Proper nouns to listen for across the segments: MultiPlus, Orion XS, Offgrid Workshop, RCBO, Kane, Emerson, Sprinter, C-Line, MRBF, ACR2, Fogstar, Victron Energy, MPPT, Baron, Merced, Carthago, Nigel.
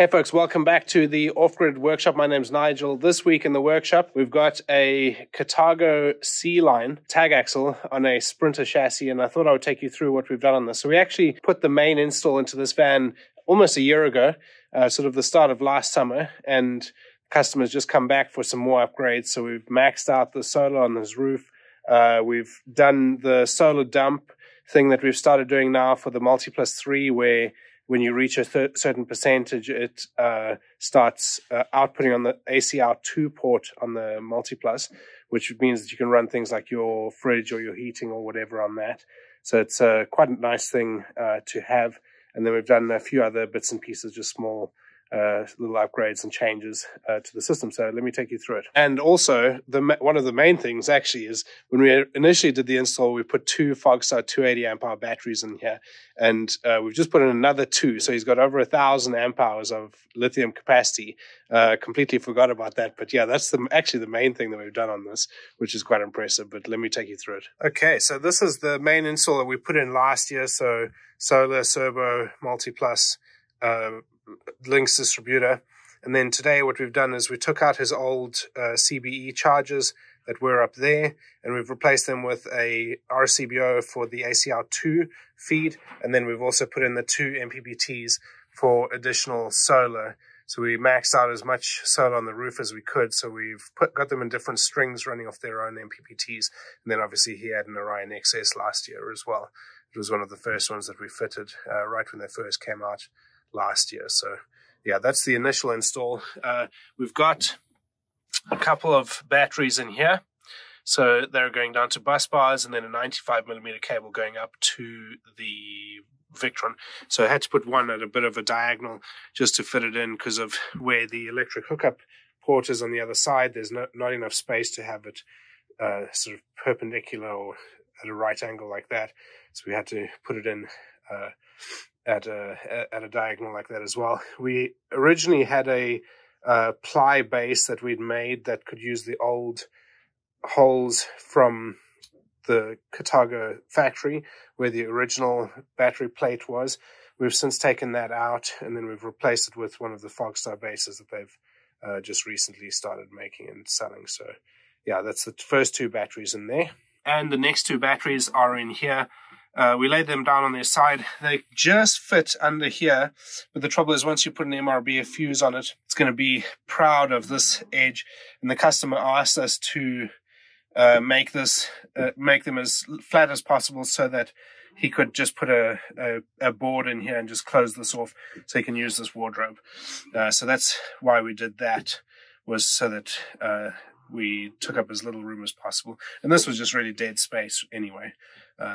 Hey folks, welcome back to the Off-Grid Workshop. My name's Nigel. This week in the workshop, we've got a Carthago C-Line tag axle on a Sprinter chassis, and I thought I would take you through what we've done on this. So we actually put the main install into this van almost a year ago, sort of the start of last summer, and customers just come back for some more upgrades. So we've maxed out the solar on his roof. We've done the solar dump thing that we've started doing now for the MultiPlus 3, where when you reach a certain percentage, it starts outputting on the ACR2 port on the MultiPlus, which means that you can run things like your fridge or your heating or whatever on that. So it's quite a nice thing to have. And then we've done a few other bits and pieces, just small little upgrades and changes to the system. So let me take you through it. And also, one of the main things actually is when we initially did the install, we put two Fogstar 280 amp hour batteries in here, and we've just put in another two. So he's got over 1,000 amp hours of lithium capacity. Completely forgot about that, but yeah, that's actually the main thing that we've done on this, which is quite impressive. But let me take you through it. Okay, so this is the main install that we put in last year. So solar, servo, MultiPlus, links distributor. And then today what we've done is we took out his old CBE chargers that were up there, and we've replaced them with a RCBO for the ACR2 feed, and then we've also put in the two MPPTs for additional solar. So we maxed out as much solar on the roof as we could, so we've got them in different strings running off their own MPPTs. And then obviously he had an Orion XS last year as well. It was one of the first ones that we fitted right when they first came out last year. So yeah, that's the initial install. We've got a couple of batteries in here, so they're going down to bus bars, and then a 95mm cable going up to the Victron. So I had to put one at a bit of a diagonal just to fit it in, because of where the electric hookup port is on the other side. There's not enough space to have it sort of perpendicular or at a right angle like that, so we had to put it in at a diagonal like that as well. We originally had a ply base that we'd made that could use the old holes from the Carthago factory where the original battery plate was. We've since taken that out, and then we've replaced it with one of the Fogstar bases that they've just recently started making and selling. So yeah, that's the first two batteries in there. And the next two batteries are in here. We laid them down on their side. They just fit under here, but the trouble is once you put an MRBF fuse on it, it's going to be proud of this edge. And the customer asked us to make them as flat as possible so that he could just put a board in here and just close this off so he can use this wardrobe. So that's why we did that, was so that we took up as little room as possible. And this was just really dead space anyway.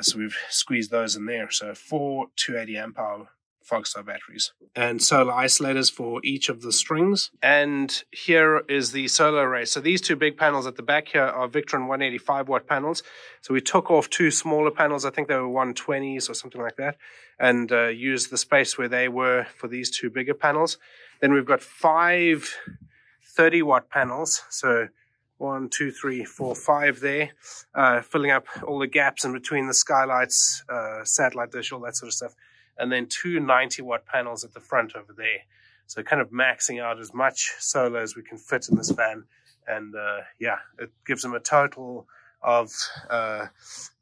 So we've squeezed those in there. So four 280 amp hour Fogstar batteries and solar isolators for each of the strings. And here is the solar array. So these two big panels at the back here are Victron 185 watt panels. So we took off two smaller panels, I think they were 120s or something like that, and used the space where they were for these two bigger panels. Then we've got five 30 watt panels. So 1, 2, 3, 4, 5 there, filling up all the gaps in between the skylights, satellite dish, all that sort of stuff. And then two 90 watt panels at the front over there. So kind of maxing out as much solar as we can fit in this van. And yeah, it gives them a total of,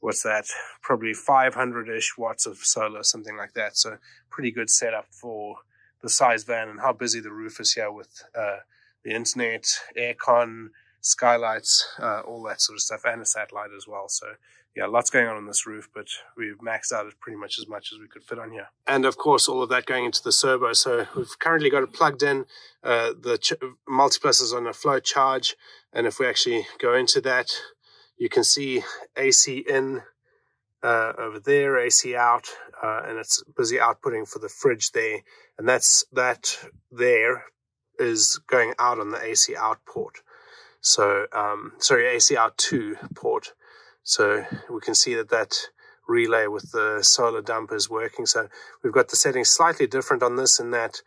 what's that? Probably 500-ish watts of solar, something like that. So pretty good setup for the size van and how busy the roof is here with the internet, aircon, skylights, all that sort of stuff, and a satellite as well. So yeah, lots going on this roof, but we've maxed out it pretty much as we could fit on here. And of course, all of that going into the servo. So we've currently got it plugged in. The MultiPlus is on a flow charge, and if we actually go into that, you can see AC in over there, AC out, and it's busy outputting for the fridge there, and that there is going out on the AC out port. So, sorry, ACR2 port. So we can see that that relay with the solar dump is working. So we've got the settings slightly different on this, in that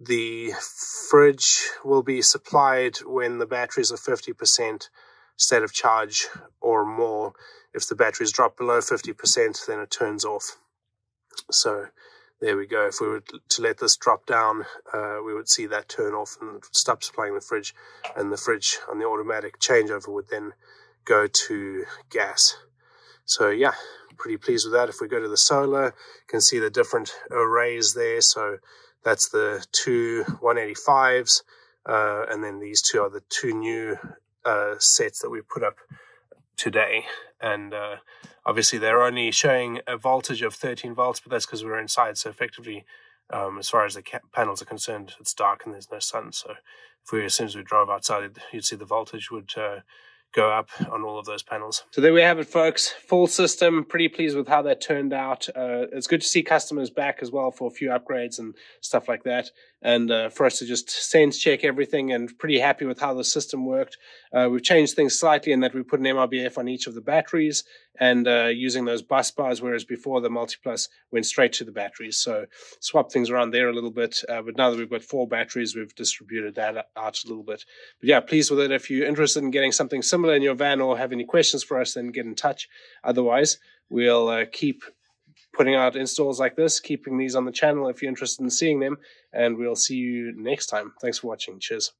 the fridge will be supplied when the batteries are 50% state of charge or more. If the batteries drop below 50%, then it turns off. So There we go. If we were to let this drop down, we would see that turn off and it stops supplying the fridge, and the fridge on the automatic changeover would then go to gas. So yeah, pretty pleased with that. If we go to the solar, you can see the different arrays there. So that's the two 185s, and then these two are the two new sets that we put up today. And obviously they're only showing a voltage of 13 volts, but that's because we're inside. So effectively, as far as the panels are concerned, it's dark and there's no sun. So if we, as soon as we drove outside, you'd see the voltage would go up on all of those panels. So there we have it, folks. Full system, pretty pleased with how that turned out. It's good to see customers back as well for a few upgrades and stuff like that, and for us to just sense check everything, and pretty happy with how the system worked. We've changed things slightly in that we put an MRBF on each of the batteries, and using those bus bars, whereas before the MultiPlus went straight to the batteries. So swap things around there a little bit, but now that we've got 4 batteries, we've distributed that out a little bit. But yeah, pleased with it. If you're interested in getting something similar in your van or have any questions for us, then get in touch. Otherwise, we'll keep putting out installs like this, keeping these on the channel if you're interested in seeing them, and we'll see you next time. Thanks for watching. Cheers.